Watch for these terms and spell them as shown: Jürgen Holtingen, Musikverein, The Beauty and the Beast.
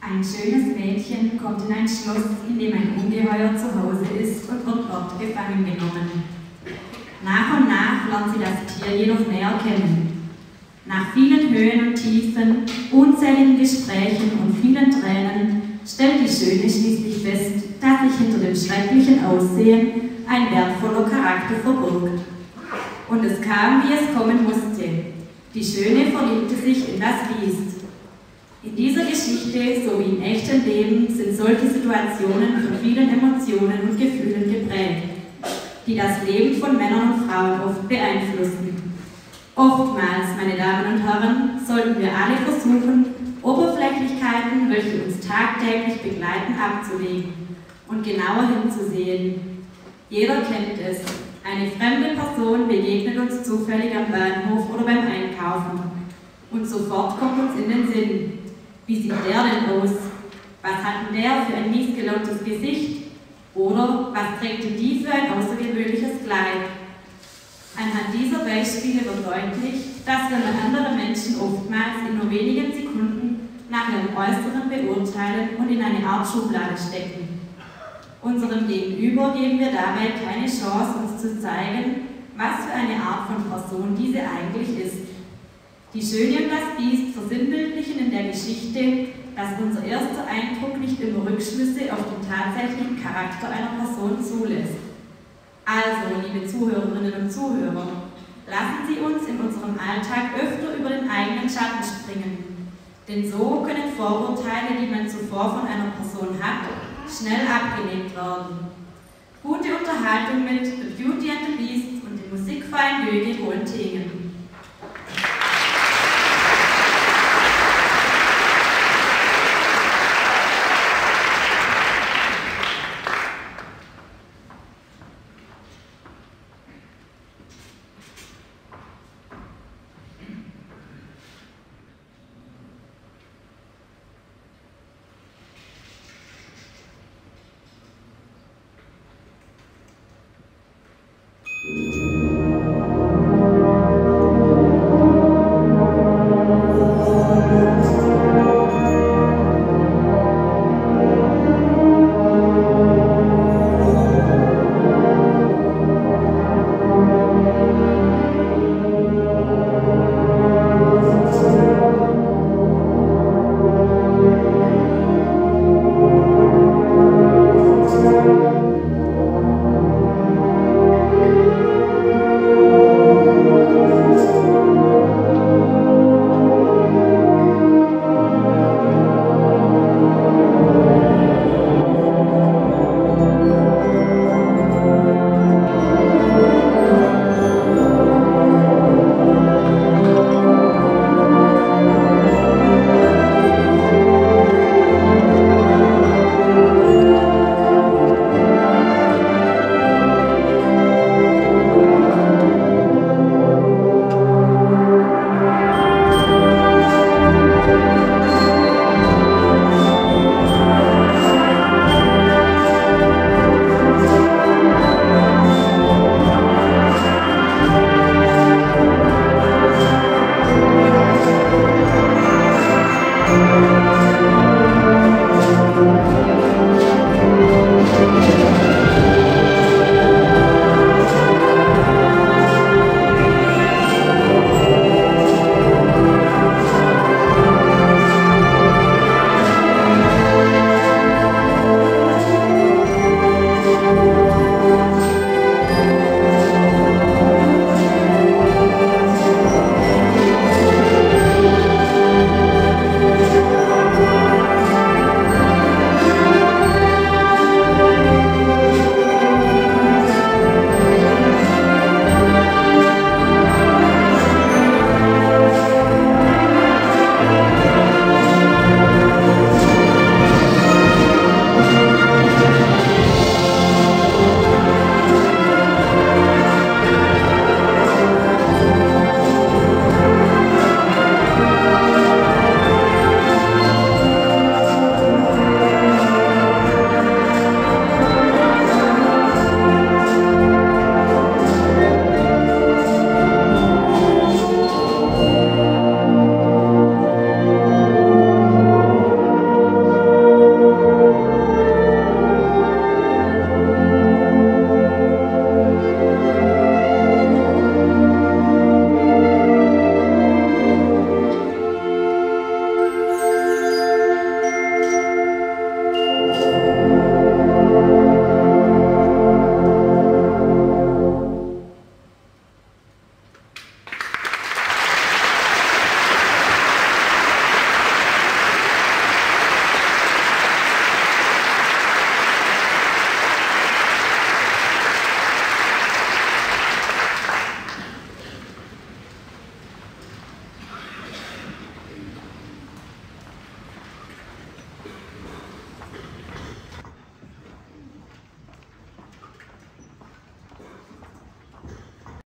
Ein schönes Mädchen kommt in ein Schloss, in dem ein Ungeheuer zu Hause ist und wird dort gefangen genommen. Nach und nach lernt sie das Tier jedoch näher kennen. Nach vielen Höhen und Tiefen, unzähligen Gesprächen und vielen Tränen stellt die Schöne schließlich fest, dass sich hinter dem schrecklichen Aussehen ein wertvoller Charakter verbirgt. Und es kam, wie es kommen musste. Die Schöne verliebte sich in das Biest. In dieser Geschichte, so wie im echten Leben, sind solche Situationen von vielen Emotionen und Gefühlen geprägt, die das Leben von Männern und Frauen oft beeinflussen. Oftmals, meine Damen und Herren, sollten wir alle versuchen, Oberflächlichkeiten, welche uns tagtäglich begleiten, abzulegen und genauer hinzusehen. Jeder kennt es. Eine fremde Person begegnet uns zufällig am Bahnhof oder beim Einkaufen. Und sofort kommt uns in den Sinn: Wie sieht der denn aus? Was hat denn der für ein miesgelauntes Gesicht? Oder was trägt denn die für ein außergewöhnliches Kleid? Anhand dieser Beispiele wird deutlich, dass wir andere Menschen oftmals in nur wenigen Sekunden nach ihrem Äußeren beurteilen und in eine Art Schublade stecken. Unserem Gegenüber geben wir dabei keine Chance, uns zu zeigen, was für eine Art von Person diese eigentlich ist. Die Schöne und das Biest versinnbildlichen in der Geschichte, dass unser erster Eindruck nicht immer Rückschlüsse auf den tatsächlichen Charakter einer Person zulässt. Also, liebe Zuhörerinnen und Zuhörer, lassen Sie uns in unserem Alltag öfter über den eigenen Schatten springen. Denn so können Vorurteile, die man zuvor von einer Person hat, schnell abgelehnt werden. Gute Unterhaltung mit The Beauty and the Beast und dem Musikverein Jürgen Holtingen.